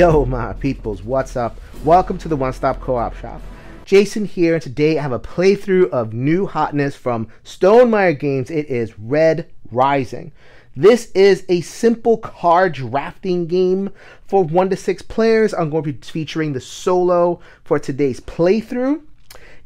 Yo, my peoples, what's up? Welcome to the One Stop Co-op Shop. Jason here, and today I have a playthrough of new hotness from Stonemaier Games. It is Red Rising. This is a simple card drafting game for 1 to 6 players. I'm going to be featuring the solo for today's playthrough.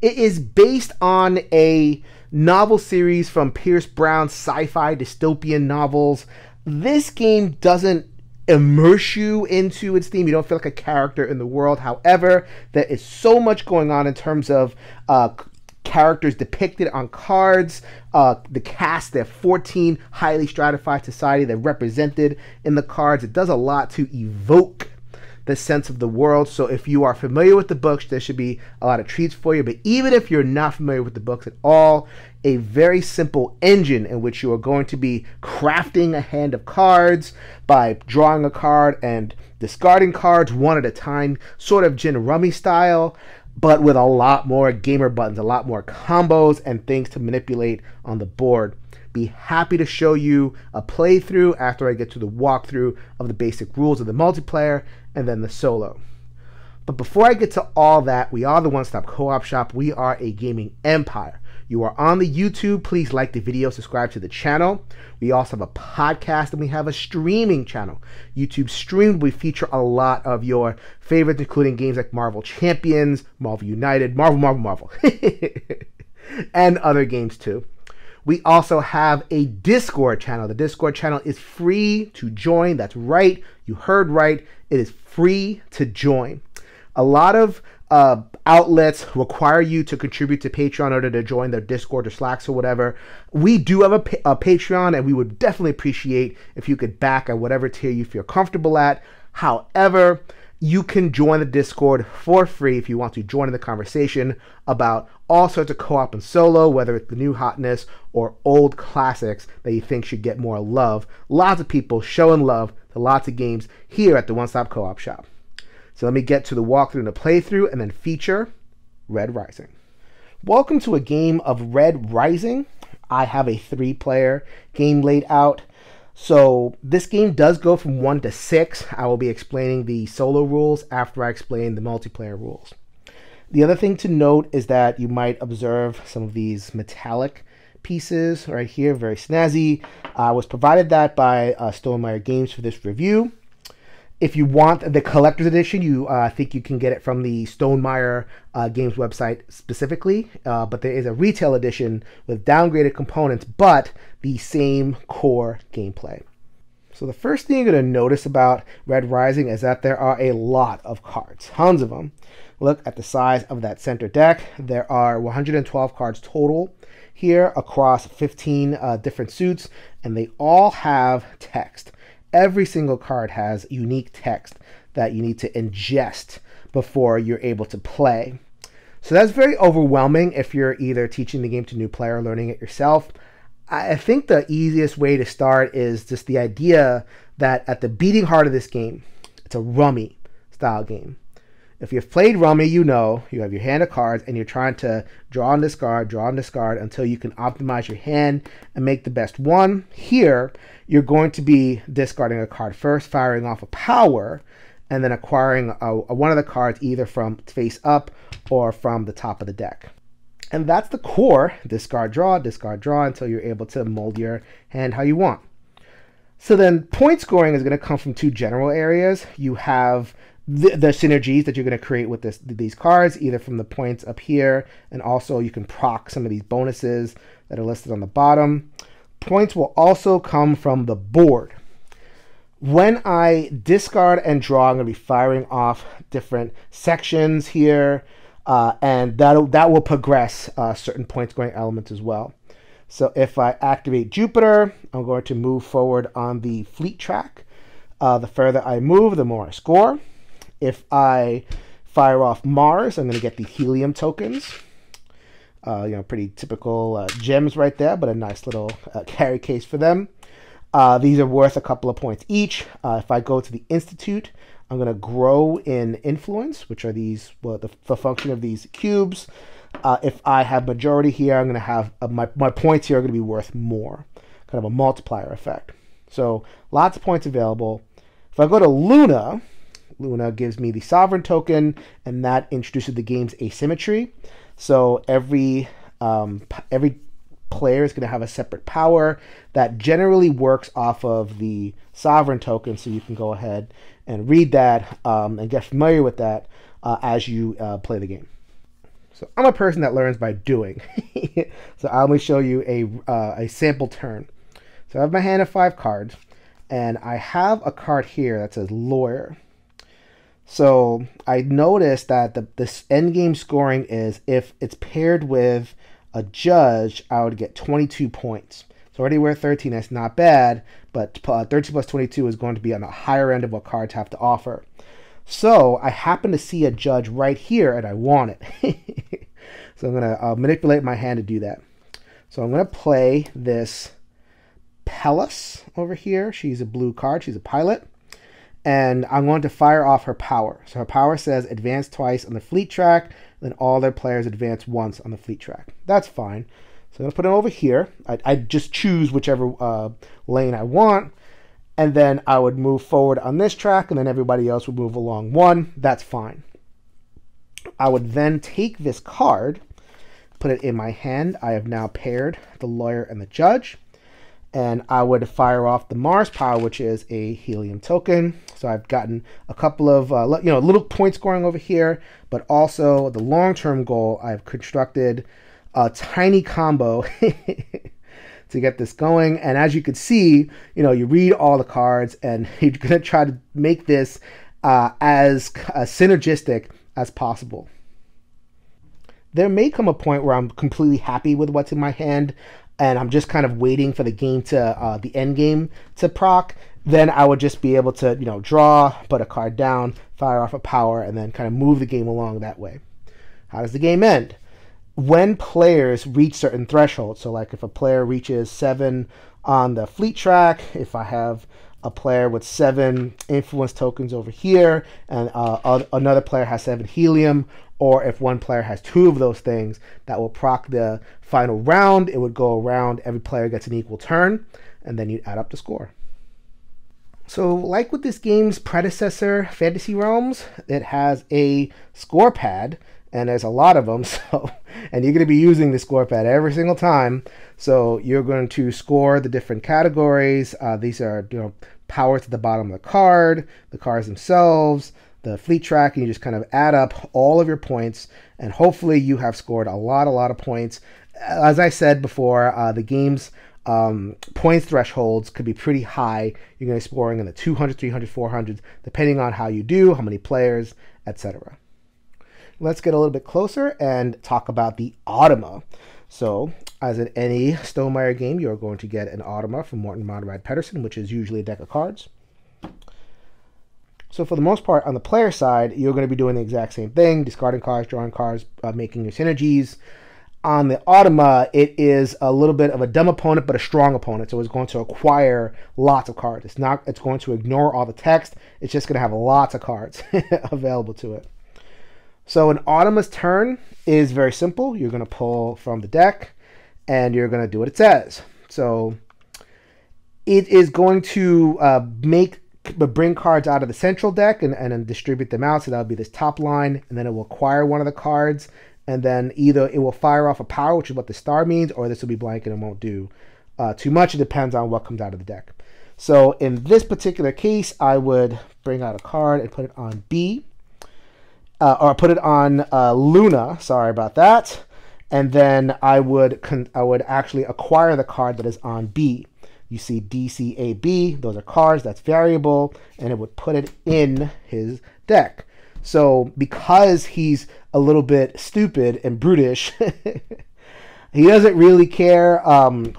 It is based on a novel series from Pierce Brown's sci-fi dystopian novels. This game doesn't immerse you into its theme. You don't feel like a character in the world. However, there is so much going on in terms of characters depicted on cards, the cast, there are 14 highly stratified society that are represented in the cards. It does a lot to evoke the sense of the world. So if you are familiar with the books, there should be a lot of treats for you. But even if you're not familiar with the books at all, a very simple engine in which you are going to be crafting a hand of cards by drawing a card and discarding cards one at a time, sort of gin rummy style, but with a lot more gamer buttons, a lot more combos and things to manipulate on the board. Be happy to show you a playthrough after I get to the walkthrough of the basic rules of the multiplayer and then the solo. But before I get to all that, we are the One Stop Co-op Shop. We are a gaming empire. You are on the YouTube. Please like the video, subscribe to the channel. We also have a podcast and we have a streaming channel. YouTube Streamed, we feature a lot of your favorites, including games like Marvel Champions, Marvel United, Marvel, and other games too. We also have a Discord channel. The Discord channel is free to join. That's right. You heard right. It is free to join. A lot of outlets require you to contribute to Patreon in order to join their Discord or Slacks or whatever. We do have a Patreon, and we would definitely appreciate if you could back at whatever tier you feel comfortable at. However, you can join the Discord for free if you want to join in the conversation about all sorts of co-op and solo, whether it's the new hotness or old classics that you think should get more love. Lots of people showing love to lots of games here at the One Stop Co-op Shop. So let me get to the walkthrough and the playthrough and then feature Red Rising. Welcome to a game of Red Rising. I have a 3-player game laid out. So this game does go from 1 to 6. I will be explaining the solo rules after I explain the multiplayer rules. The other thing to note is that you might observe some of these metallic pieces right here, very snazzy. I was provided that by Stonemaier Games for this review. If you want the collector's edition, I think you can get it from the Stonemaier Games website specifically, but there is a retail edition with downgraded components, but the same core gameplay. So the first thing you're going to notice about Red Rising is that there are a lot of cards, tons of them. Look at the size of that center deck. There are 112 cards total here across 15 different suits, and they all have text. Every single card has unique text that you need to ingest before you're able to play. So that's very overwhelming if you're either teaching the game to a new player or learning it yourself. I think the easiest way to start is just the idea that at the beating heart of this game, it's a rummy style game. If you've played rummy, you know you have your hand of cards and you're trying to draw on this card until you can optimize your hand and make the best one. Here, you're going to be discarding a card first, firing off a power, and then acquiring one of the cards either from face up or from the top of the deck. And that's the core, discard, draw, until you're able to mold your hand how you want. So then point scoring is going to come from 2 general areas. You have the synergies that you're going to create with these cards, either from the points up here, and also you can proc some of these bonuses that are listed on the bottom. Points will also come from the board. When I discard and draw, I'm going to be firing off different sections here, and that will progress certain point scoring elements as well. So if I activate Jupiter, I'm going to move forward on the fleet track. The further I move, the more I score. If I fire off Mars, I'm going to get the helium tokens. You know, pretty typical gems right there, but a nice little carry case for them. These are worth a couple of points each. If I go to the Institute, I'm going to grow in influence, which are these, well, the function of these cubes. If I have majority here, I'm going to have my points here are going to be worth more, kind of a multiplier effect. So lots of points available. If I go to Luna, Luna gives me the Sovereign token, and that introduces the game's asymmetry. So every player is going to have a separate power that generally works off of the Sovereign token. So you can go ahead and read that and get familiar with that as you play the game. So I'm a person that learns by doing. So I'll only show you a sample turn. So I have my hand of 5 cards, and I have a card here that says Lawyer. So I noticed that this endgame scoring is, if it's paired with a judge, I would get 22 points. So already we're 13, that's not bad, but 13 plus 22 is going to be on the higher end of what cards have to offer. So I happen to see a judge right here, and I want it. So I'm going to manipulate my hand to do that. So I'm going to play this Pellas over here. She's a blue card. She's a pilot. And I'm going to fire off her power. So her power says advance twice on the fleet track, then all their players advance once on the fleet track. That's fine. So I'm going to put it over here. I just choose whichever lane I want. And then I would move forward on this track, and then everybody else would move along one. That's fine. I would then take this card, put it in my hand. I have now paired the Lawyer and the Judge. And I would fire off the Mars power, which is a helium token. So I've gotten a couple of little point scoring over here, but also the long-term goal, I've constructed a tiny combo to get this going. And as you could see, you read all the cards, and you're gonna try to make this as synergistic as possible. There may come a point where I'm completely happy with what's in my hand, and I'm just kind of waiting for the game to, the end game to proc. Then I would just be able to, draw, put a card down, fire off a power, and then kind of move the game along that way. How does the game end? When players reach certain thresholds, so like if a player reaches 7 on the fleet track, if I have a player with 7 influence tokens over here, and another player has 7 helium, or if one player has 2 of those things, that will proc the final round. It would go around, every player gets an equal turn, and then you add up the score. So like with this game's predecessor, Fantasy Realms, it has a score pad, and there's a lot of them, and you're going to be using the score pad every single time. So you're going to score the different categories. These are powers at the bottom of the card, the cards themselves, the fleet track, and you just kind of add up all of your points, and hopefully you have scored a lot of points. As I said before, the game's points thresholds could be pretty high. You're going to be scoring in the 200, 300, 400, depending on how you do, how many players, etc. Let's get a little bit closer and talk about the Automa. So, as in any Stonemaier game, you're going to get an Automa from Morten Monrad Pedersen, which is usually a deck of cards. So for the most part, on the player side, you're going to be doing the exact same thing, discarding cards, drawing cards, making your synergies. On the Automa, it is a little bit of a dumb opponent, but a strong opponent. So it's going to acquire lots of cards. It's going to ignore all the text. It's just going to have lots of cards available to it. So an Automa's turn is very simple. You're going to pull from the deck, and you're going to do what it says. So it is going to bring cards out of the central deck and then distribute them out. So that would be this top line, and then it will acquire one of the cards, and then either it will fire off a power, which is what the star means, or this will be blank and it won't do too much. It depends on what comes out of the deck. So in this particular case, I would bring out a card and put it on Luna. Sorry about that. And then I would actually acquire the card that is on B. You see DCAB, those are cards, that's variable, and it would put it in his deck. So because he's a little bit stupid and brutish, he doesn't really care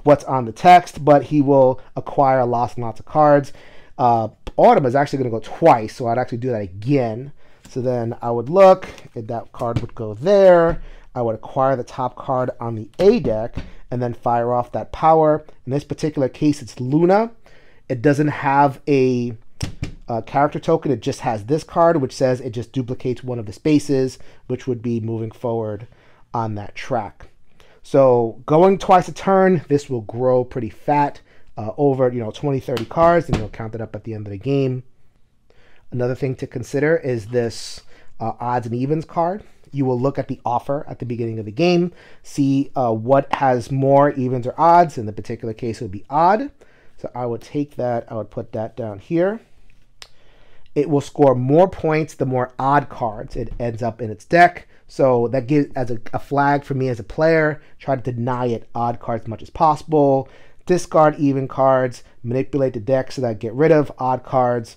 what's on the text, but he will acquire lots and lots of cards. Autumn is actually going to go twice, so I'd actually do that again. So then I would look, and that card would go there. I would acquire the top card on the A deck, and then fire off that power. In this particular case, it's Luna. It doesn't have a character token. It just has this card, which says it just duplicates one of the spaces, which would be moving forward on that track. So going twice a turn, this will grow pretty fat over 20, 30 cards, and you'll count it up at the end of the game. Another thing to consider is this odds and evens card. You will look at the offer at the beginning of the game, see what has more evens or odds. In the particular case, it would be odd. So I would take that, I would put that down here. It will score more points the more odd cards it ends up in its deck. So that gives as a flag for me as a player, try to deny it odd cards as much as possible, discard even cards, manipulate the deck so that I get rid of odd cards.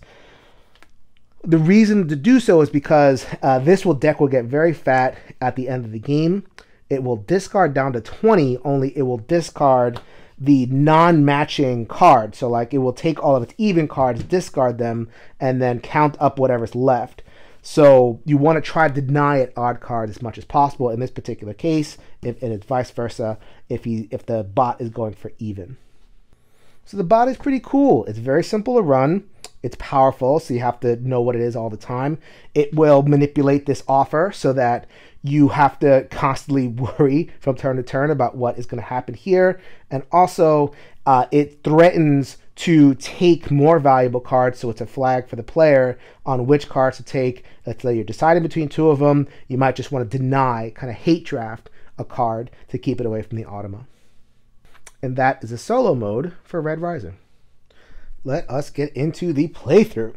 The reason to do so is because this deck will get very fat at the end of the game. It will discard down to 20, only it will discard the non-matching card. So like it will take all of its even cards, discard them, and then count up whatever's left. So you want to try to deny an odd card as much as possible in this particular case, and it's vice versa if the bot is going for even. So the bot is pretty cool. It's very simple to run. It's powerful, so you have to know what it is all the time. It will manipulate this offer so that you have to constantly worry from turn to turn about what is going to happen here. And also, it threatens to take more valuable cards, so it's a flag for the player on which cards to take. Let's say you're deciding between two of them. You might just want to deny, kind of hate draft a card to keep it away from the Automa. And that is a solo mode for Red Rising. Let us get into the playthrough.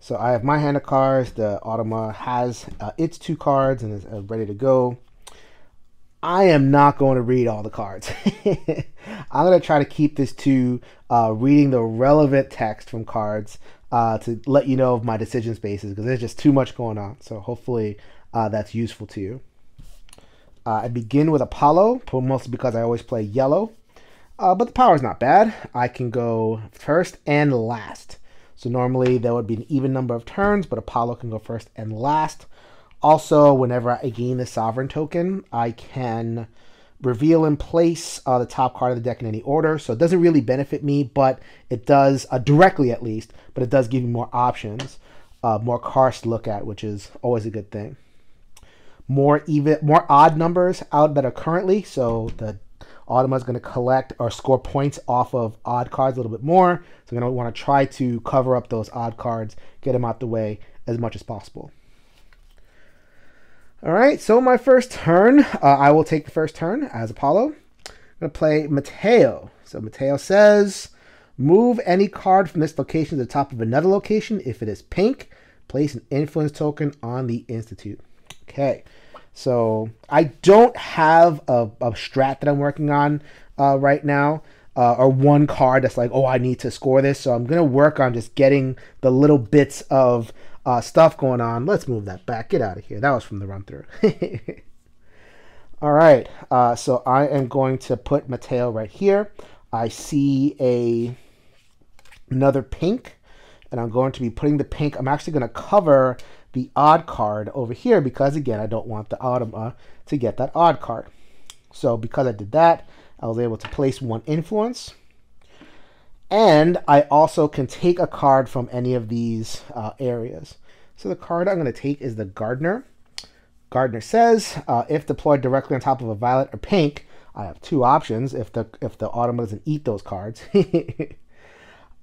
So I have my hand of cards. The Automa has its two cards and is ready to go. I am not going to read all the cards. I'm going to try to keep this to reading the relevant text from cards to let you know of my decision spaces, because there's just too much going on. So hopefully that's useful to you. I begin with Apollo, mostly because I always play yellow. But the power is not bad. I can go first and last. So normally there would be an even number of turns, but Apollo can go first and last. Also, whenever I gain the Sovereign token, I can reveal and place the top card of the deck in any order. So it doesn't really benefit me, but it does, directly at least, but it does give me more options, more cards to look at, which is always a good thing. More odd numbers out that are currently, so the Automa is going to collect or score points off of odd cards a little bit more. So we're going to want to try to cover up those odd cards, get them out the way as much as possible. All right, so my first turn, I will take the first turn as Apollo. I'm going to play Mateo. So Mateo says, move any card from this location to the top of another location. If it is pink, place an influence token on the Institute. Okay. So I don't have a strat that I'm working on right now or one card that's like, oh, I need to score this. So I'm going to work on just getting the little bits of stuff going on. Let's move that back. Get out of here. That was from the run through. All right. So I am going to put Mateo right here. I see another pink, and I'm going to be putting the pink. I'm actually going to cover the odd card over here because, again, I don't want the Automa to get that odd card. So because I did that, I was able to place one influence. And I also can take a card from any of these areas. So the card I'm going to take is the Gardener. Gardener says, if deployed directly on top of a violet or pink, I have two options if the Automa doesn't eat those cards.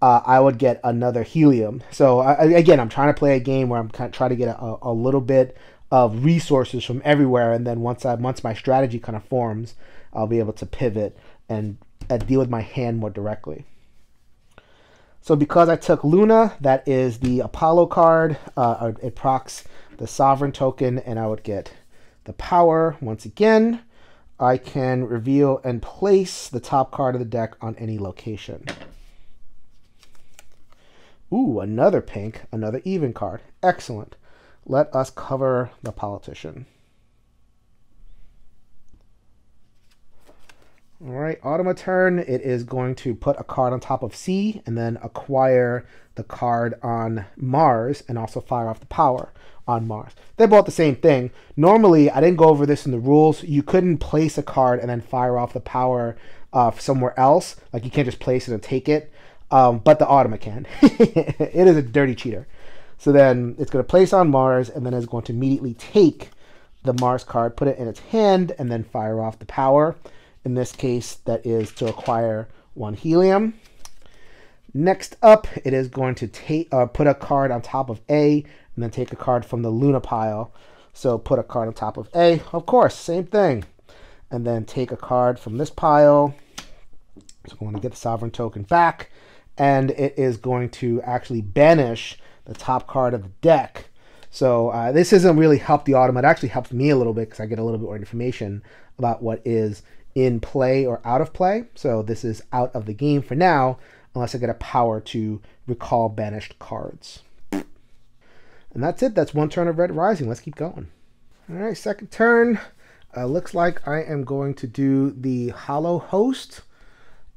I would get another helium. So again, I'm trying to play a game where I'm kind of trying to get a little bit of resources from everywhere, and then once my strategy kind of forms, I'll be able to pivot and deal with my hand more directly. So because I took Luna, that is the Apollo card. It procs the Sovereign token, and I would get the power once again. I can reveal and place the top card of the deck on any location. Ooh, another pink, another even card. Excellent. Let us cover the politician. All right, Automa turn. It is going to put a card on top of C and then acquire the card on Mars and also fire off the power on Mars. They're both the same thing. Normally, I didn't go over this in the rules. You couldn't place a card and then fire off the power somewhere else. Like you can't just place it and take it. But the Automa can. It is a dirty cheater. So then it's going to place on Mars, and then it's going to immediately take the Mars card, put it in its hand, and then fire off the power. In this case, that is to acquire one helium. Next up, it is going to take put a card on top of A, and then take a card from the Luna pile. So put a card on top of A, of course, same thing. And then take a card from this pile. So we're going to get the Sovereign token back, and it is going to actually banish the top card of the deck. So this doesn't really help the automat. It actually helps me a little bit because I get a little bit more information about what is in play or out of play. So this is out of the game for now, unless I get a power to recall banished cards. And that's it. That's one turn of Red Rising. Let's keep going. All right, second turn. Looks like I am going to do the Hollow Host.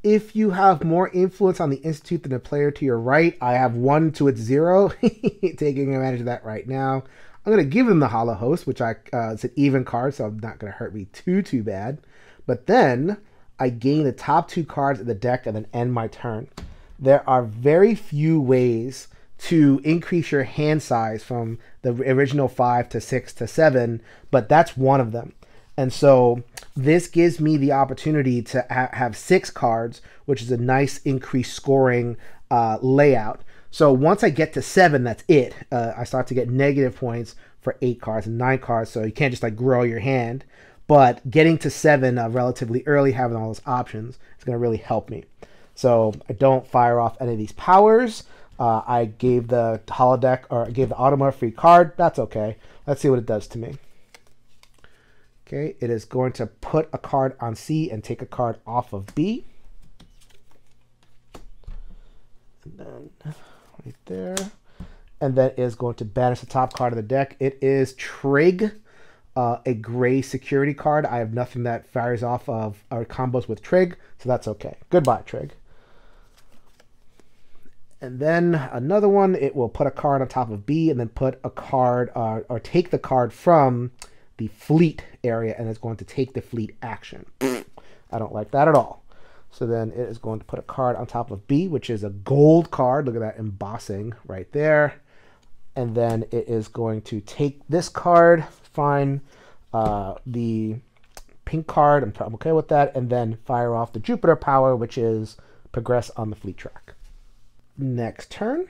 If you have more influence on the Institute than the player to your right, I have 1 to its 0, taking advantage of that right now. I'm going to give him the Hollow Host, which it's an even card, so it's not going to hurt me too bad. But then I gain the top 2 cards of the deck and then end my turn. There are very few ways to increase your hand size from the original 5 to 6 to 7, but that's one of them. And so this gives me the opportunity to have 6 cards, which is a nice increased scoring layout. So once I get to 7, that's it. I start to get negative points for 8 cards and 9 cards, so you can't just like grow your hand. But getting to 7 relatively early, having all those options, is going to really help me. So I don't fire off any of these powers. I gave the holodeck, or I gave the Automa a free card. That's okay. Let's see what it does to me. Okay, it is going to put a card on C and take a card off of B. And then right there. And that is going to banish the top card of the deck. It is Trig, a gray security card. I have nothing that fires off of or combos with Trig, so that's okay. Goodbye, Trig. And then another one, it will put a card on top of B and then put a card or take the card from the fleet area, and it's going to take the fleet action. I don't like that at all. So then it is going to put a card on top of B, which is a gold card. Look at that embossing right there. And then it is going to take this card, find the pink card, I'm okay with that, and then fire off the Jupiter power, which is progress on the fleet track. Next turn,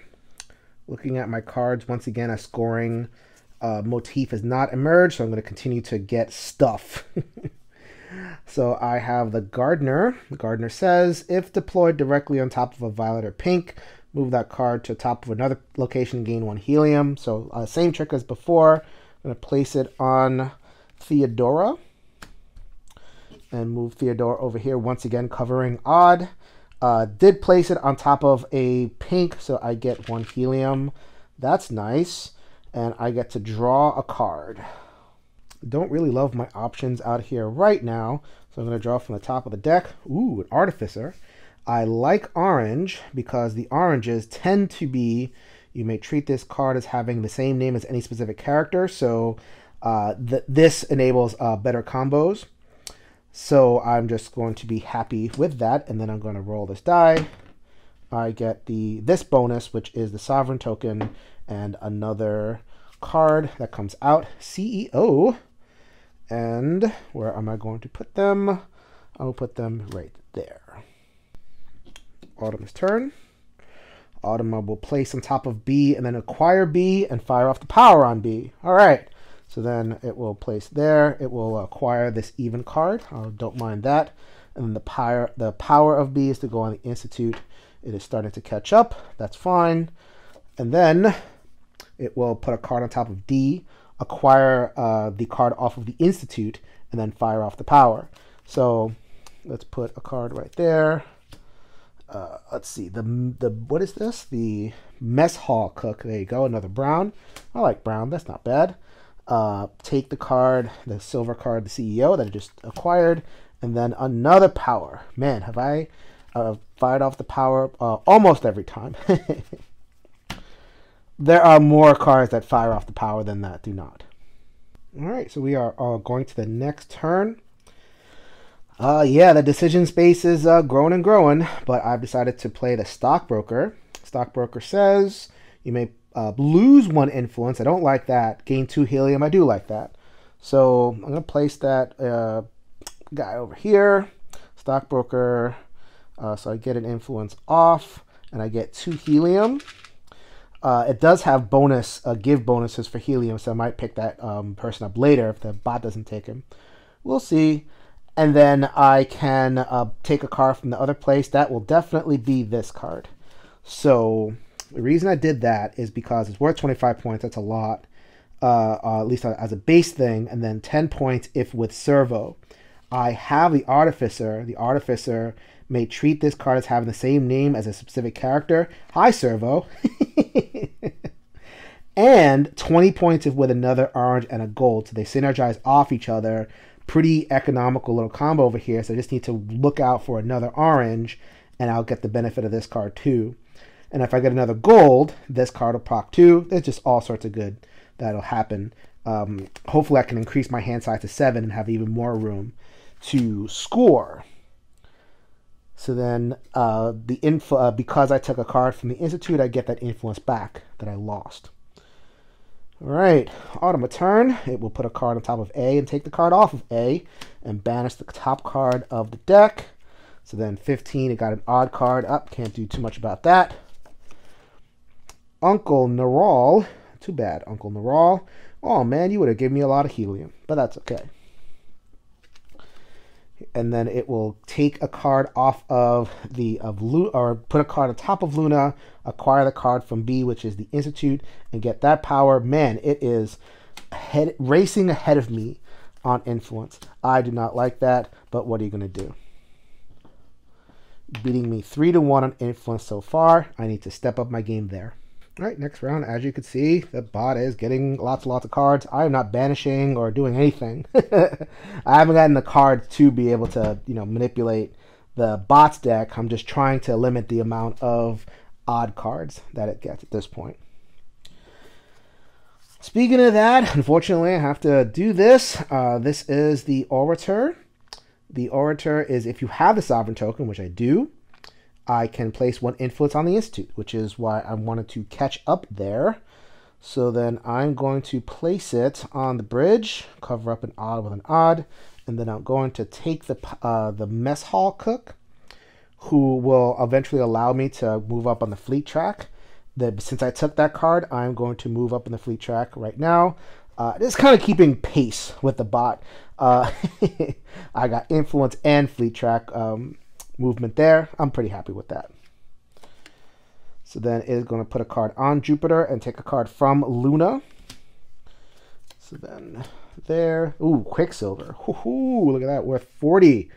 looking at my cards, once again a scoring motif has not emerged, so I'm going to continue to get stuff. So I have the Gardener. The Gardener says, if deployed directly on top of a violet or pink, move that card to the top of another location and gain 1 helium. So same trick as before. I'm going to place it on Theodora and move Theodora over here, once again covering odd. Did place it on top of a pink, so I get 1 helium. That's nice. And I get to draw a card. Don't really love my options out here right now, so I'm going to draw from the top of the deck. Ooh, an Artificer. I like orange because the oranges tend to be, you may treat this card as having the same name as any specific character, so this enables better combos. So I'm just going to be happy with that, and then I'm going to roll this die. I get this bonus, which is the Sovereign token, and another card that comes out, CEO. And where am I going to put them? I'll put them right there. Automa's turn. Automa will place on top of B and then acquire B and fire off the power on B. All right. So then it will place there. It will acquire this even card. I don't mind that. And then the power of B is to go on the Institute. It is starting to catch up. That's fine. And then it will put a card on top of D, acquire the card off of the Institute, and then fire off the power. So let's put a card right there. Let's see, what is this? The Mess Hall Cook. There you go, another brown. I like brown, that's not bad. Take the card, the silver card, the CEO that I just acquired, and then another power. Man, have I fired off the power almost every time. There are more cards that fire off the power than that do not. All right, so we are all going to the next turn. Yeah, the decision space is growing and growing, but I've decided to play the Stockbroker. Stockbroker says you may lose 1 influence. I don't like that. Gain 2 helium. I do like that. So I'm going to place that guy over here, Stockbroker, so I get an influence off. and I get 2 helium. It does have bonus give bonuses for helium, so I might pick that person up later if the bot doesn't take him. We'll see. And then I can take a card from the other place. That will definitely be this card. So the reason I did that is because it's worth 25 points. That's a lot, at least as a base thing. And then 10 points if with Servo. I have the Artificer. The Artificer may treat this card as having the same name as a specific character. Hi, Servo. And 20 points if with another orange and a gold. So they synergize off each other. Pretty economical little combo over here. So I just need to look out for another orange and I'll get the benefit of this card too. And if I get another gold, this card will proc too. There's just all sorts of good that'll happen. Hopefully I can increase my hand size to 7 and have even more room to score. So then the because I took a card from the Institute, I get that influence back that I lost. All right, Automaturn. It will put a card on top of A and take the card off of A and banish the top card of the deck. So then 15, it got an odd card up. Can't do too much about that. Uncle Neral. Too bad, Uncle Neral. Oh man, you would have given me a lot of helium, but that's okay. And then it will take a card off of the put a card on top of Luna, acquire the card from B, which is the Institute, and get that power. Man, it is racing ahead of me on influence. I do not like that, but what are you going to do? Beating me 3-1 on influence so far. I need to step up my game there. All right, next round, as you can see, the bot is getting lots and lots of cards. I am not banishing or doing anything. I haven't gotten the cards to be able to, you know, manipulate the bot's deck. I'm just trying to limit the amount of odd cards that it gets at this point. Speaking of that, unfortunately, I have to do this. This is the Orator. The Orator is, if you have the Sovereign Token, which I do, I can place 1 influence on the Institute, which is why I wanted to catch up there. So then I'm going to place it on the bridge, cover up an odd with an odd, and then I'm going to take the mess hall cook, who will eventually allow me to move up on the fleet track. Since I took that card, I'm going to move up in the fleet track right now. Just kind of keeping pace with the bot. I got influence and fleet track movement there. I'm pretty happy with that. So then it is going to put a card on Jupiter and take a card from Luna. So then there. Ooh, Quicksilver. Woohoo, look at that. Worth 40.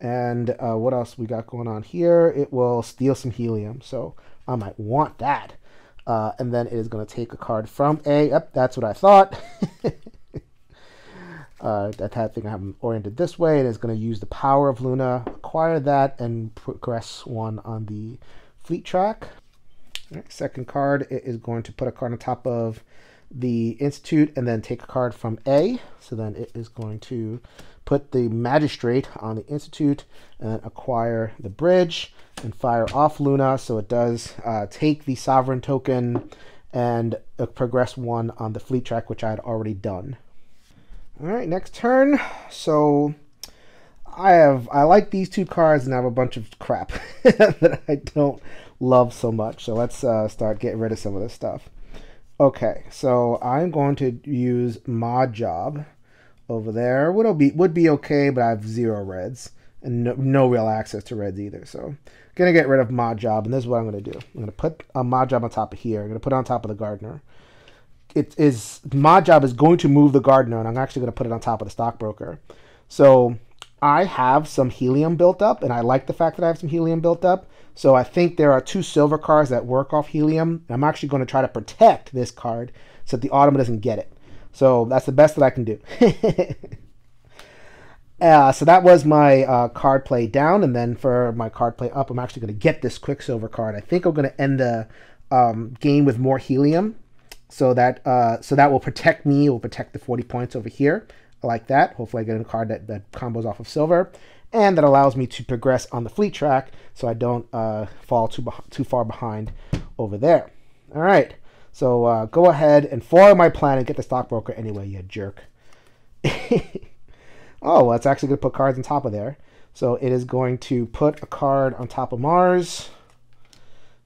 And what else we got going on here? It will steal some helium, so I might want that. And then it is going to take a card from A. Yep, that's what I thought. I think I have them oriented this way. It is going to use the power of Luna, acquire that, and progress 1 on the fleet track. All right, second card, it is going to put a card on top of the Institute and then take a card from A. So then it is going to put the Magistrate on the Institute and acquire the bridge and fire off Luna. So it does take the Sovereign Token and progress 1 on the fleet track, which I had already done. All right, next turn. So I like these 2 cards and I have a bunch of crap that I don't love so much. So let's start getting rid of some of this stuff. Okay, so I'm going to use Mod Job over there. Would be okay, but I have 0 reds and no real access to reds either. So I'm gonna get rid of Mod Job, and this is what I'm gonna do. I'm gonna put a Mod Job on top of here. I'm gonna put it on top of the Gardener. Mod Job is going to move the Gardener, and I'm actually going to put it on top of the Stockbroker. So I have some helium built up, and I like the fact that I have some helium built up. So I think there are 2 silver cards that work off helium. I'm actually going to try to protect this card so that the Automa doesn't get it. So that's the best that I can do. So that was my card play down, and then for my card play up, I'm actually going to get this Quicksilver card. I think I'm going to end the game with more helium. So that will protect me. It will protect the 40 points over here. I like that. Hopefully I get a card that combos off of silver. And that allows me to progress on the fleet track so I don't fall too far behind over there. All right. So go ahead and follow my plan and get the Stockbroker anyway, you jerk. Oh, well, it's actually going to put cards on top of there. So it is going to put a card on top of Mars.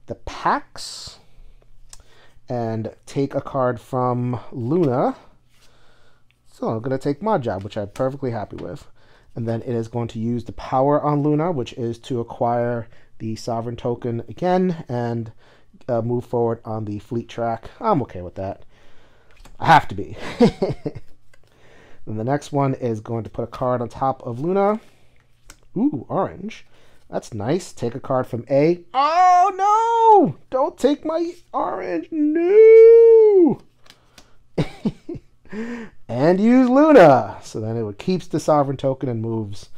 the packs and take a card from Luna. So I'm going to take Mudkip, which I'm perfectly happy with. And then it is going to use the power on Luna, which is to acquire the Sovereign token again and move forward on the fleet track. I'm okay with that. I have to be. Then the next one is going to put a card on top of Luna. Ooh, orange. That's nice. Take a card from A. Oh, no! Don't take my orange. No! And use Luna. So then it keeps the Sovereign token and moves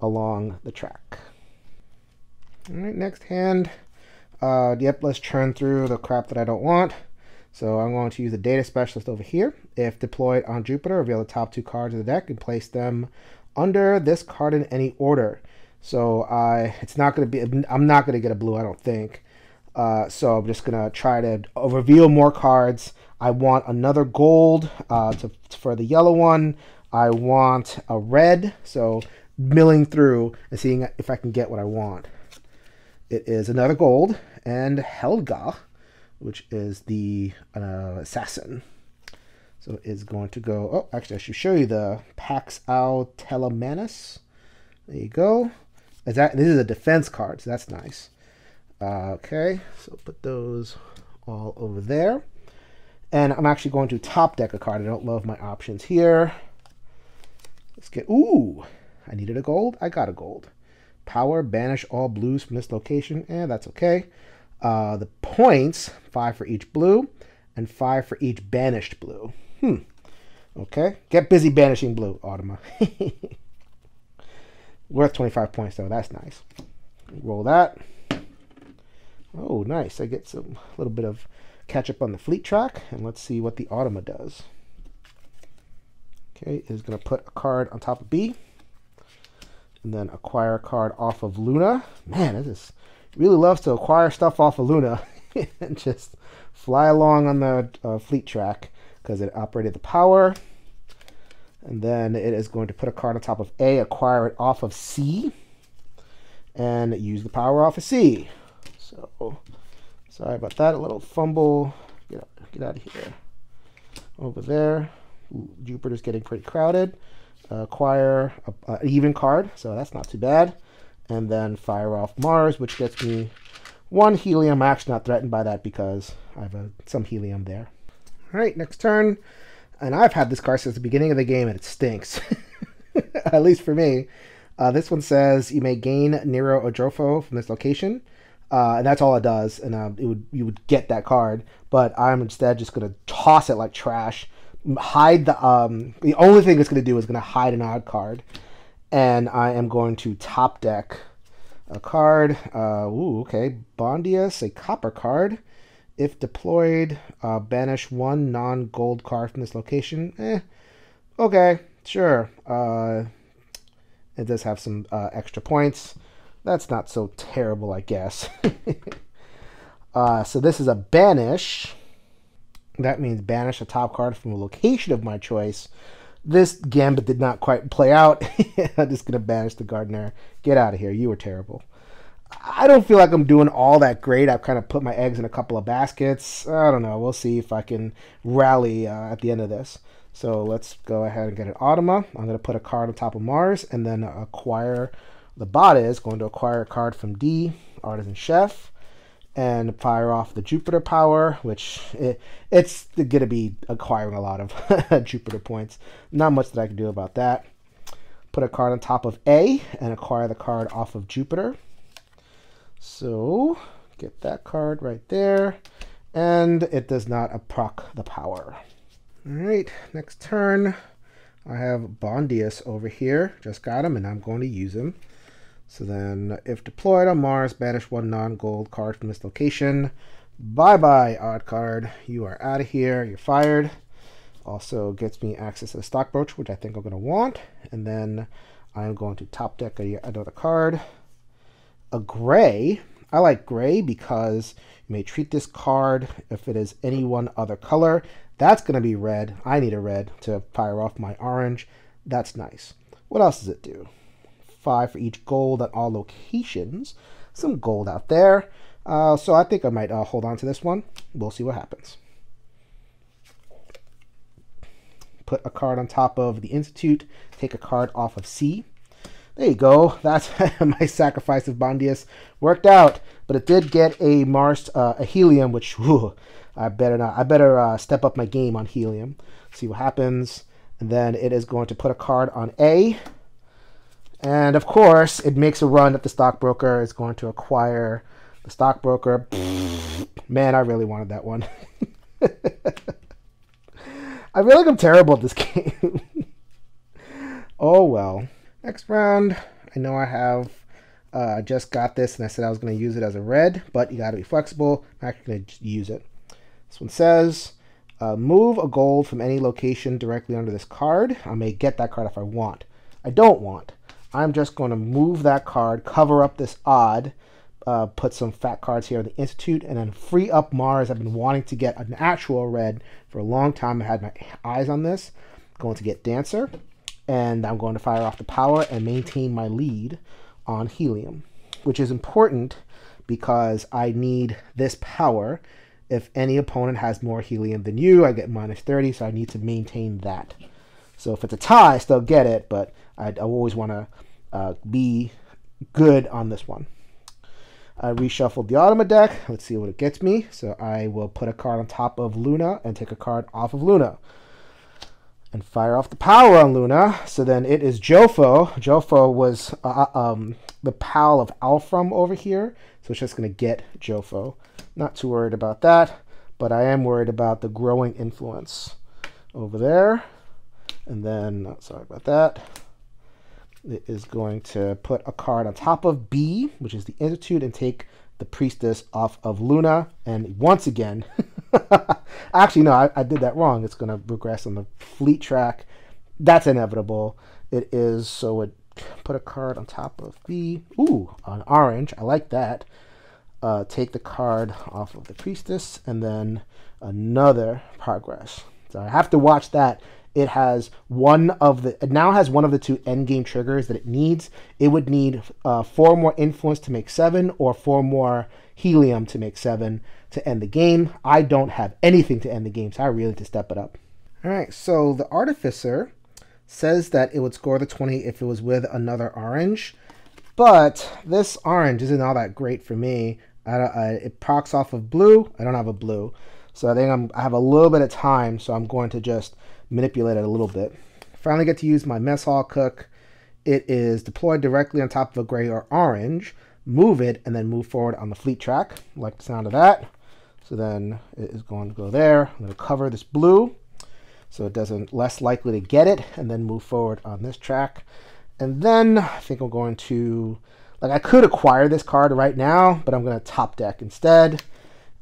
along the track. All right, next hand. Yep, let's churn through the crap that I don't want. So I'm going to use the Data Specialist over here. If deployed on Jupiter, reveal the top two cards of the deck and place them under this card in any order. So it's not going to be. I'm not going to get a blue, I don't think. So I'm just going to try to reveal more cards. I want another gold for the yellow one. I want a red. So milling through and seeing if I can get what I want. It is another gold and Helga, which is the assassin. So it is going to go. Oh, actually, I should show you the Pax Al Telemanus. There you go. Is that this is a defense card, so that's nice. Okay, so put those all over there. And I'm actually going to top deck a card. I don't love my options here. Let's get, ooh, I needed a gold. I got a gold. Power, banish all blues from this location. Eh, that's okay. The points, 5 for each blue and 5 for each banished blue. Okay, get busy banishing blue, Automa. Worth 25 points though, that's nice. Roll that. Oh, nice. I get some little bit of catch up on the fleet track, and let's see what the Automa does. Okay, it's going to put a card on top of B, and then acquire a card off of Luna. Man, it just really loves to acquire stuff off of Luna and just fly along on the fleet track because it operated the power. And then it is going to put a card on top of A, acquire it off of C, and use the power off of C. So, sorry about that, a little fumble. Get out of here. Over there. Ooh, Jupiter's getting pretty crowded. Acquire an even card, so that's not too bad. And then fire off Mars, which gets me one helium. I'm actually not threatened by that because I have some helium there. All right, next turn. And I've had this card since the beginning of the game, and it stinks. At least for me. This one says you may gain Nero Odrofo from this location. And that's all it does, and you would get that card. But I'm instead just going to toss it like trash. Hide the only thing it's going to do is going to hide an odd card. And I am going to top deck a card. Ooh, okay. Bondius, a copper card. If deployed, banish one non-gold card from this location. Eh, okay, sure. It does have some extra points. That's not so terrible, I guess. So this is a banish. That means banish a top card from a location of my choice. This gambit did not quite play out. I'm just going to banish the gardener. Get out of here. You were terrible. I don't feel like I'm doing all that great. I've kind of put my eggs in a couple of baskets. I don't know. We'll see if I can rally at the end of this. So let's go ahead and get an Automa. I'm going to put a card on top of Mars and then acquire. The bot is going to acquire a card from D, Artisan Chef, and fire off the Jupiter power, which it's going to be acquiring a lot of Jupiter points. Not much that I can do about that. Put a card on top of A and acquire the card off of Jupiter. So get that card right there. And it does not proc the power. All right, next turn. I have Bondius over here. Just got him, and I'm going to use him. So then, if deployed on Mars, banish one non-gold card from this location. Bye-bye, odd card. You are out of here. You're fired. Also gets me access to the stock brooch, which I think I'm going to want. And then I'm going to top deck another card. A gray. I like gray because you may treat this card if it is any one other color. That's going to be red. I need a red to fire off my orange. That's nice. What else does it do? 5 for each gold at all locations. Some gold out there. So I think I might hold on to this one. We'll see what happens. Put a card on top of the Institute. Take a card off of C. There you go. That's my sacrifice of Bondius worked out, but it did get a Mars, a helium, which whew, I better not. I better step up my game on helium. See what happens, and then it is going to put a card on A, and of course, it makes a run at the stockbroker. It's going to acquire the stockbroker. Man, I really wanted that one. I feel like I'm terrible at this game. Oh well. Next round, I know I have just got this and I said I was going to use it as a red, but you got to be flexible. I'm actually going to use it. This one says, move a gold from any location directly under this card. I may get that card if I want. I don't want. I'm just going to move that card, cover up this odd, put some fat cards here in the Institute, and then free up Mars. I've been wanting to get an actual red for a long time. I had my eyes on this. I'm going to get Dancer. And I'm going to fire off the power and maintain my lead on helium, which is important because I need this power. If any opponent has more helium than you, I get minus 30, so I need to maintain that. So if it's a tie, I still get it, but I always want to be good on this one. I reshuffled the Automa deck. Let's see what it gets me. So I will put a card on top of Luna and take a card off of Luna. And fire off the power on Luna. So then it is Jofo. Jofo was the pal of Alfram over here. So it's just going to get Jofo. Not too worried about that. But I am worried about the growing influence over there. And then, not sorry about that. It is going to put a card on top of B, which is the Institute, and take the Priestess off of Luna. And once again... Actually, no, I did that wrong. It's going to regress on the fleet track. That's inevitable. It is, so it put a card on top of B. Ooh, on orange. I like that. Take the card off of the Priestess, and then another progress. So I have to watch that. It has one of the, it now has one of the two endgame triggers that it needs. It would need 4 more influence to make 7, or 4 more helium to make 7 to end the game. I don't have anything to end the game, so I really need to step it up. All right, so the Artificer says that it would score the 20 if it was with another orange, but this orange isn't all that great for me. It procs off of blue. I don't have a blue, so I think I have a little bit of time, so I'm going to just manipulate it a little bit. Finally get to use my mess hall cook. It is deployed directly on top of a gray or orange, move it, and then move forward on the fleet track. I like the sound of that. So then it is going to go there. I'm going to cover this blue so it doesn't, less likely to get it, and then move forward on this track. And then I think I'm going to, like, I could acquire this card right now, but I'm going to top deck instead.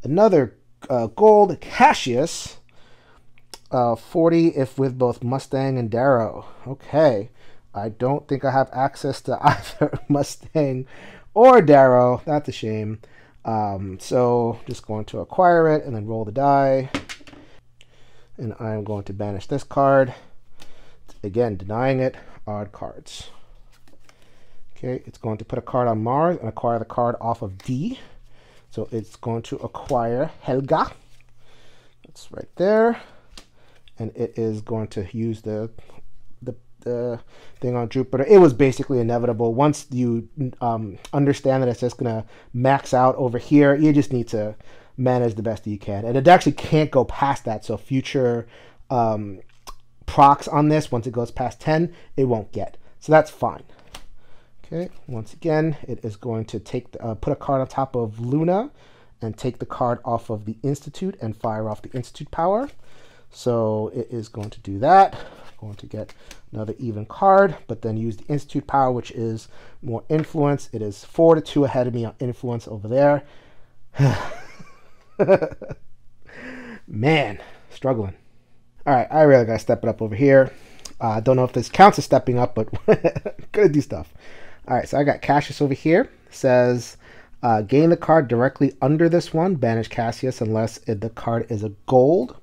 Another gold Cassius. 40 if with both Mustang and Darrow. Okay, I don't think I have access to either Mustang or Darrow. That's a shame. So just going to acquire it and then roll the die. And I'm going to banish this card. Again, denying it. Odd cards. Okay, it's going to put a card on Mars and acquire the card off of D. So it's going to acquire Helga. That's right there. And it is going to use the thing on Jupiter. It was basically inevitable. Once you understand that it's just going to max out over here, you just need to manage the best that you can. And it actually can't go past that. So future procs on this, once it goes past 10, it won't get. So that's fine. Okay. Once again, it is going to take put a card on top of Luna and take the card off of the Institute and fire off the Institute power. So it is going to do that. I'm going to get another even card, but then use the Institute power, which is more influence. It is 4 to 2 ahead of me on influence over there. Man, struggling. All right, I really got to step it up over here. I don't know if this counts as stepping up, but gonna do stuff. All right, so I got Cassius over here. It says, gain the card directly under this one. Banish Cassius unless the card is a gold.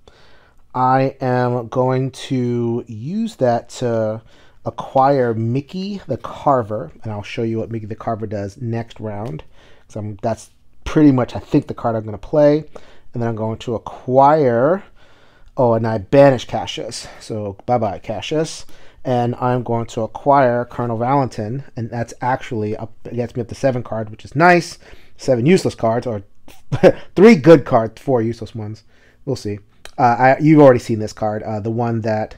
I am going to use that to acquire Mickey the Carver, and I'll show you what Mickey the Carver does next round. So that's pretty much, I think, the card I'm going to play. And then I'm going to acquire... Oh, and I banish Cassius. So bye-bye, Cassius. And I'm going to acquire Colonel Valentin. And that's actually up, it gets me up to 7 cards, which is nice. 7 useless cards, or 3 good cards, 4 useless ones. We'll see. You've already seen this card, the one that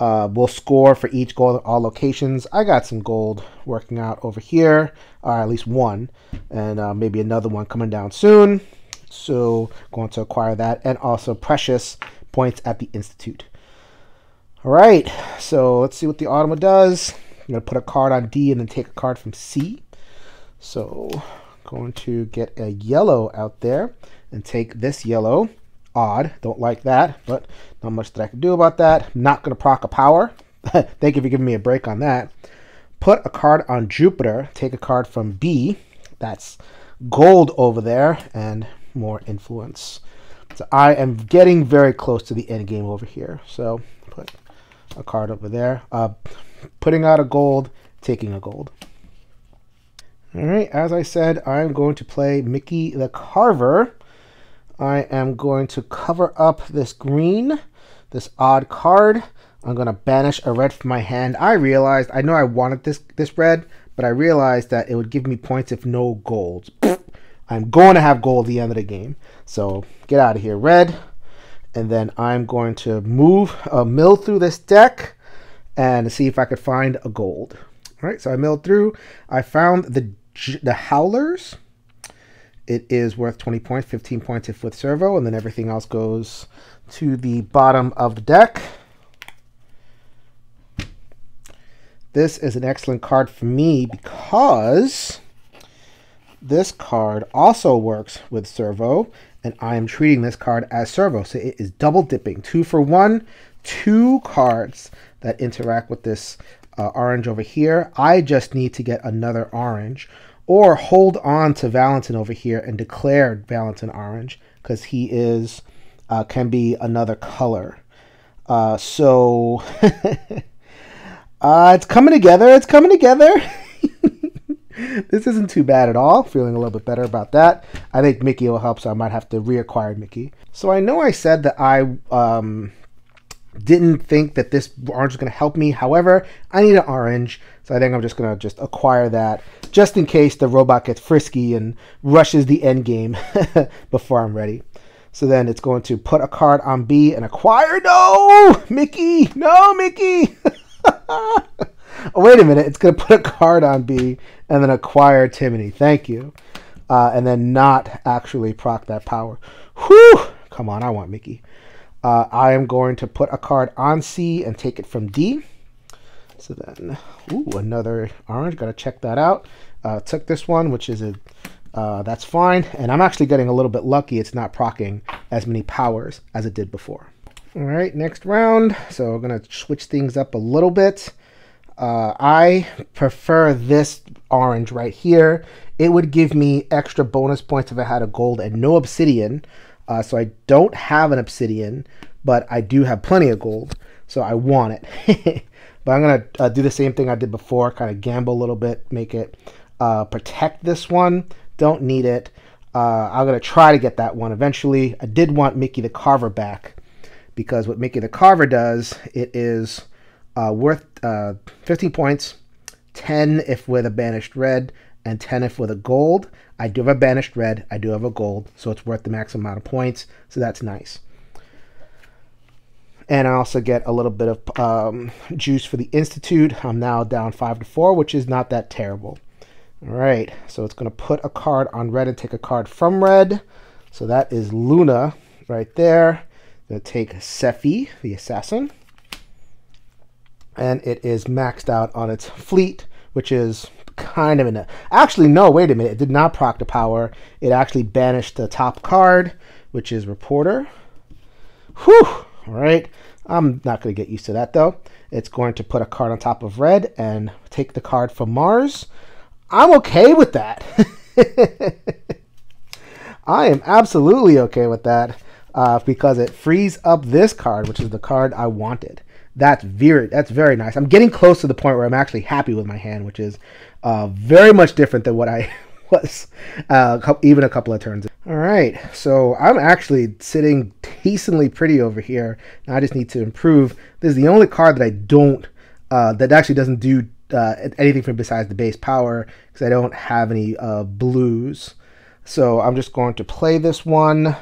will score for each goal at all locations. I got some gold working out over here, or at least one, and maybe another one coming down soon. So going to acquire that, and also precious points at the Institute. All right, so let's see what the Automa does. I'm going to put a card on D and then take a card from C. So going to get a yellow out there and take this yellow. Odd, don't like that, but not much that I can do about that. I'm not going to proc a power. Thank you for giving me a break on that. Put a card on Jupiter, take a card from B. That's gold over there and more influence. So I am getting very close to the end game over here. So put a card over there. Putting out a gold, taking a gold. All right, as I said, I'm going to play Mickey the Carver. I am going to cover up this green, this odd card. I'm going to banish a red from my hand. I realized, I know I wanted this red, but I realized that it would give me points if no gold. I'm going to have gold at the end of the game. So get out of here, red. And then I'm going to move a mill through this deck and see if I could find a gold. All right, so I milled through. I found the Howlers. It is worth 20 points, 15 points if with servo, and then everything else goes to the bottom of the deck. This is an excellent card for me because this card also works with servo, and I am treating this card as servo. So it is double dipping, 2 for 1, 2 cards that interact with this orange over here. I just need to get another orange, or hold on to Valentin over here and declare Valentin orange, because he is can be another color. So it's coming together. It's coming together. This isn't too bad at all. Feeling a little bit better about that. I think Mickey will help, so I might have to reacquire Mickey. So I know I said that I didn't think that this orange was going to help me. However, I need an orange, so I think I'm just going to just acquire that, just in case the robot gets frisky and rushes the end game before I'm ready. So then it's going to put a card on B and acquire. No, Mickey! No, Mickey! Oh, wait a minute. It's going to put a card on B and then acquire Timony. Thank you. And then not actually proc that power. Whew! Come on, I want Mickey. I am going to put a card on C and take it from D. So then, ooh, another orange. Got to check that out. Took this one, which is a, that's fine. And I'm actually getting a little bit lucky. It's not proccing as many powers as it did before. All right, next round. So we're going to switch things up a little bit. I prefer this orange right here. It would give me extra bonus points if I had a gold and no obsidian. So I don't have an obsidian, but I do have plenty of gold, so I want it. But I'm going to do the same thing I did before, kind of gamble a little bit, make it protect this one. Don't need it. I'm going to try to get that one eventually. I did want Mickey the Carver back, because what Mickey the Carver does, it is worth 15 points, 10 if with a banished red, and 10 if with a gold. I do have a banished red, I do have a gold, so it's worth the maximum amount of points, so that's nice. And I also get a little bit of juice for the Institute. I'm now down 5 to 4, which is not that terrible. All right, so it's gonna put a card on red and take a card from red. So that is Luna right there. Gonna take Sephi, the assassin. And it is maxed out on its fleet, which is kind of actually, no, wait a minute. It did not proc the power. It actually banished the top card, which is Reporter. Whew. All right. I'm not going to get used to that, though. It's going to put a card on top of red and take the card from Mars. I'm okay with that. I am absolutely okay with that because it frees up this card, which is the card I wanted. That's very nice. I'm getting close to the point where I'm actually happy with my hand, which is very much different than what I was, even a couple of turns. All right, so I'm actually sitting decently pretty over here. Now I just need to improve. This is the only card that I don't, that actually doesn't do anything from besides the base power, because I don't have any blues. So I'm just going to play this one.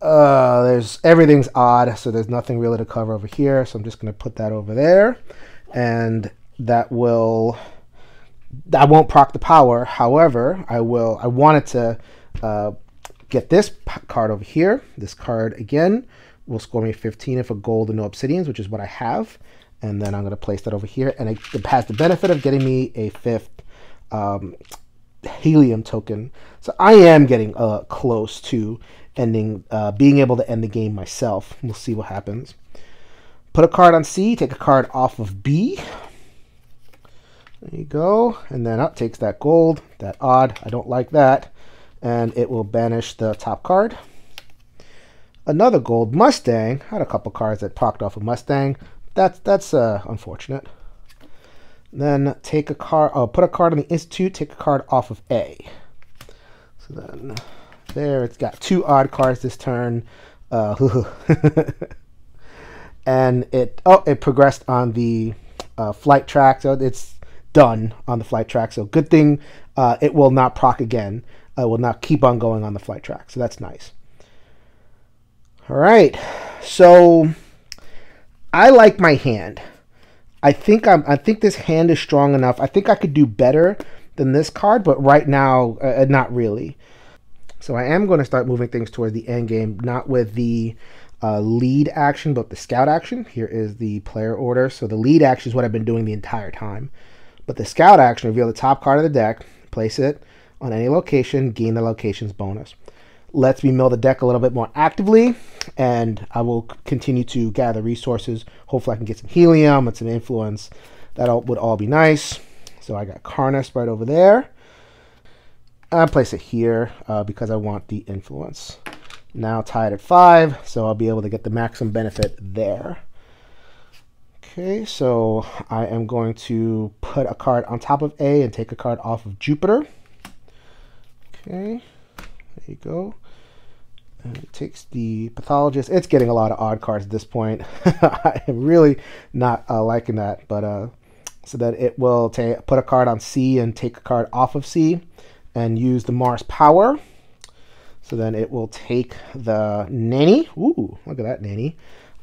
There's everything's odd, so there's nothing really to cover over here. So I'm just going to put that over there, and that will. I won't proc the power. However, I will. I wanted to get this card over here. This card again will score me 15 if a gold and no obsidians, which is what I have. And then I'm going to place that over here, and it has the benefit of getting me a fifth helium token. So I am getting close to ending, being able to end the game myself. We'll see what happens. Put a card on C, take a card off of B. There you go. And then up takes that gold, that odd. I don't like that. And it will banish the top card. Another gold Mustang. I had a couple cards that popped off of Mustang. That's unfortunate. Then take a card, put a card on the Institute, take a card off of A. So then there, it's got two odd cards this turn. And it progressed on the flight track, so it's done on the flight track. So good thing it will not proc again. It will not keep on going on the flight track. So that's nice. All right, so I like my hand. I think this hand is strong enough. I think I could do better than this card, but right now, not really. So I am going to start moving things towards the end game, not with the lead action, but the scout action. Here is the player order. So the lead action is what I've been doing the entire time. But the scout action, reveal the top card of the deck, place it on any location, gain the location's bonus. Lets me mill the deck a little bit more actively, and I will continue to gather resources. Hopefully I can get some helium and some influence. That would all be nice. So I got Karnas right over there. I place it here because I want the influence. Now tied at 5, so I'll be able to get the maximum benefit there. Okay, so I am going to put a card on top of A and take a card off of Jupiter. Okay, there you go. And it takes the Pathologist. It's getting a lot of odd cards at this point. I am really not liking that, but so that it will put a card on C and take a card off of C, and use the Mars power. So then it will take the Nanny. Ooh, look at that Nanny.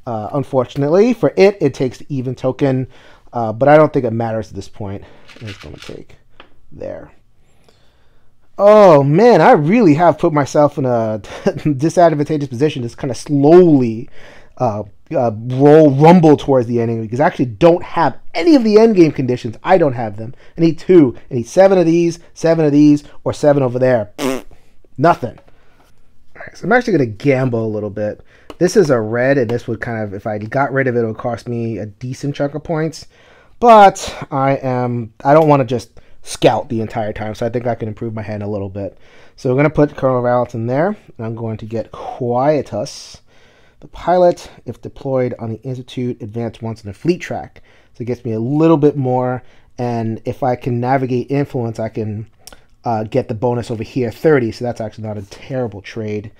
Unfortunately for it, it takes the even token, but I don't think it matters at this point. It's going to take there. Oh man, I really have put myself in a disadvantageous position. Just kind of slowly rumble towards the end game, because I actually don't have any of the end game conditions. I don't have them. I need 2. I need 7 of these, 7 of these, or 7 over there. Nothing. All right, so I'm actually going to gamble a little bit. This is a red, and this would kind of, if I got rid of it, it would cost me a decent chunk of points. But I don't want to just scout the entire time, so I think I can improve my hand a little bit. So we're going to put Colonel Rowlett in there, and I'm going to get Quietus. The pilot, if deployed on the Institute, advance once on the fleet track. So it gets me a little bit more, and if I can navigate influence, I can get the bonus over here, 30, so that's actually not a terrible trade.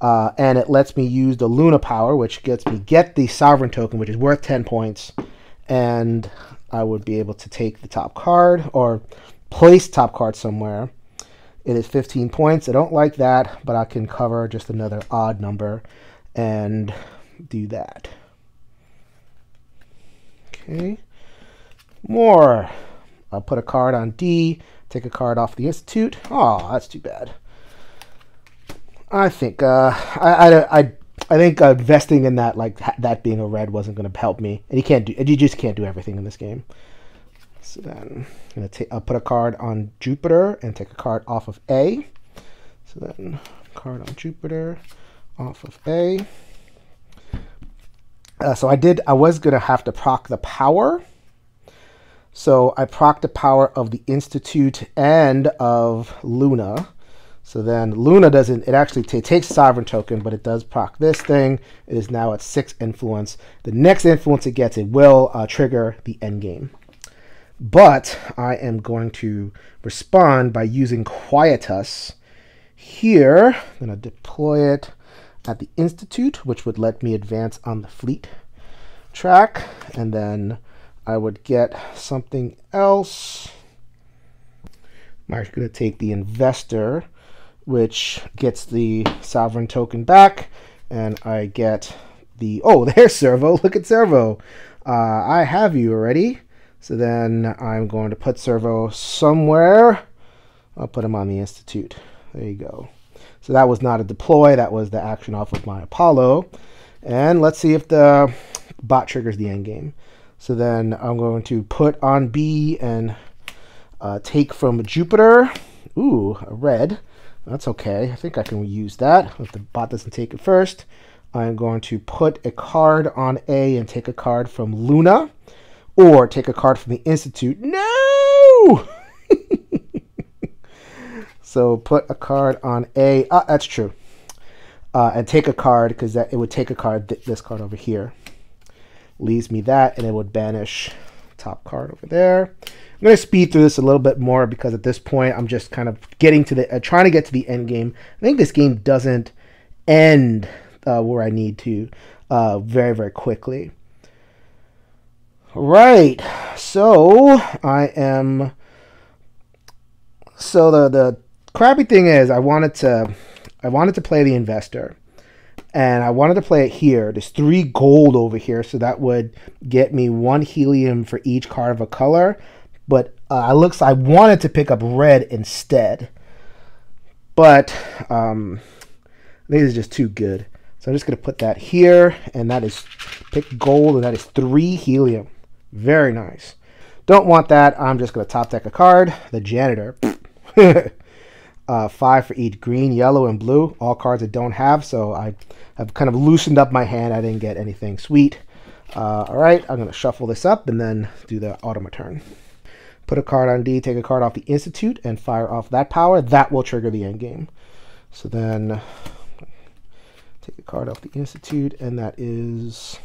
And it lets me use the Luna power, which gets me the Sovereign token, which is worth 10 points, and I would be able to take the top card, or place top card somewhere. It is 15 points. I don't like that, but I can cover just another odd number and do that. Okay, more. I'll put a card on D, take a card off the Institute. Oh, that's too bad. I think I think investing in that, like that being a red, wasn't going to help me. And you just can't do everything in this game. So then I'm gonna I'll put a card on Jupiter and take a card off of A. So then card on Jupiter, off of A. So I was going to have to proc the power. So I proc the power of the Institute and of Luna. So then Luna doesn't, it actually takes Sovereign token, but it does proc this thing. It is now at 6 influence. The next influence it gets, it will trigger the end game. But I am going to respond by using Quietus here. I'm going to deploy it at the Institute, which would let me advance on the fleet track. And then I would get something else. I'm actually going to take the Investor, which gets the Sovereign token back. And I get the, oh, there's Servo. Look at Servo. I have you already. So then I'm going to put Servo somewhere. I'll put him on the Institute. There you go. So that was not a deploy. That was the action off of my Apollo. And let's see if the bot triggers the end game. So then I'm going to put on B and take from Jupiter. Ooh, a red. That's okay. I think I can use that if the bot doesn't take it first. I'm going to put a card on A and take a card from Luna. Or take a card from the Institute. No! So put a card on A. Ah, that's true. And take a card, because that it would take a card, this card over here. Leaves me that, and it would banish top card over there. I'm going to speed through this a little bit more, because at this point, I'm just kind of getting to the, trying to get to the end game. I think this game doesn't end where I need to very, very quickly. Right, so I am, so the crappy thing is I wanted to play the Investor, and I wanted to play it here. There's 3 gold over here, so that would get me 1 helium for each card of a color, but it looks I wanted to pick up red instead, but this is just too good. So I'm just gonna put that here, and that is pick gold, and that is 3 helium. Very nice. Don't want that. I'm just going to top deck a card. The Janitor. 5 for each green, yellow, and blue. All cards I don't have, so I have kind of loosened up my hand. I didn't get anything sweet. All right, I'm going to shuffle this up and then do the automaton. Put a card on D, take a card off the Institute, and fire off that power. That will trigger the end game. So then take a card off the Institute, and that is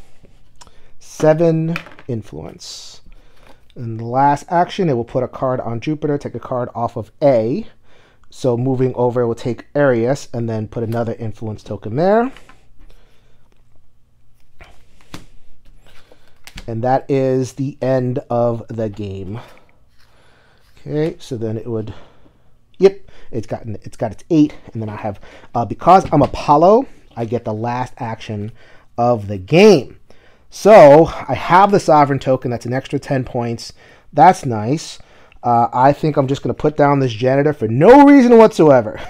7 influence. In the last action, it will put a card on Jupiter, take a card off of A. So moving over, it will take Arius and then put another influence token there. And that is the end of the game. Okay, so then it would, yep, it's got its 8. And then I have, because I'm Apollo, I get the last action of the game. So I have the Sovereign token. That's an extra 10 points. That's nice. I think I'm just going to put down this Janitor for no reason whatsoever.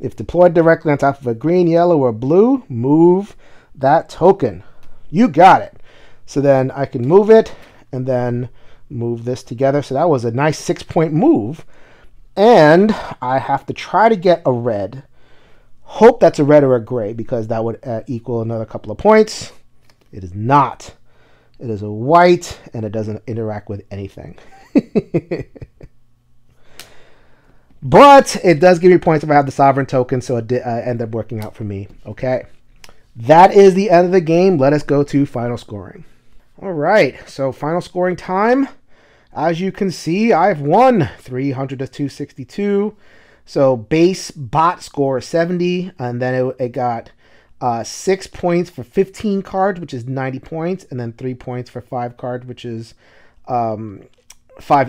If deployed directly on top of a green, yellow, or blue, move that token. You got it. So then I can move it and then move this together. So that was a nice 6-point move. And I have to try to get a red. Hope that's a red or a gray, because that would equal another couple of points. It is not. It is a white, and it doesn't interact with anything. But it does give me points if I have the Sovereign token, so it did end up working out for me. Okay. That is the end of the game. Let us go to final scoring. All right. So final scoring time. As you can see, I've won 300 to 262. So base bot score 70, and then it got 6 points for 15 cards, which is 90 points, and then 3 points for 5 cards, which is 5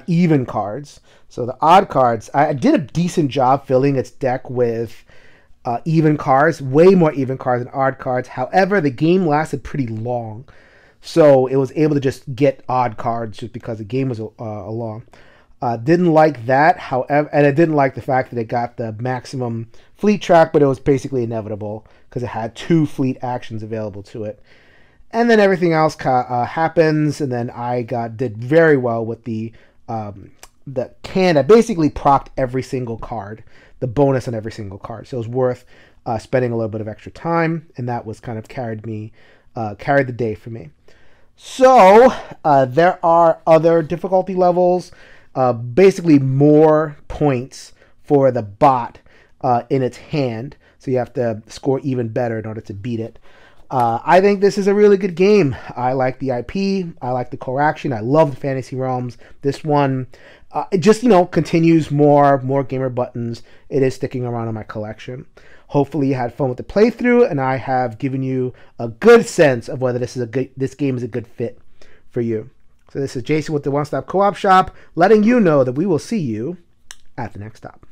even cards. So the odd cards, I did a decent job filling its deck with even cards, way more even cards than odd cards. However, the game lasted pretty long, so it was able to just get odd cards just because the game was long. Didn't like that, however, and I didn't like the fact that it got the maximum fleet track, but it was basically inevitable because it had 2 fleet actions available to it. And then everything else happens, and then I did very well with the can. I basically propped every single card, the bonus on every single card. So it was worth spending a little bit of extra time, and that was kind of carried the day for me. So there are other difficulty levels. Basically more points for the bot in its hand. So you have to score even better in order to beat it. I think this is a really good game. I like the IP. I like the core action. I love Fantasy Realms. This one, it just, you know, continues more gamer buttons. It is sticking around in my collection. Hopefully you had fun with the playthrough, and I have given you a good sense of whether this game is a good fit for you. So this is Jason with the One Stop Co-op Shop, letting you know that we will see you at the next stop.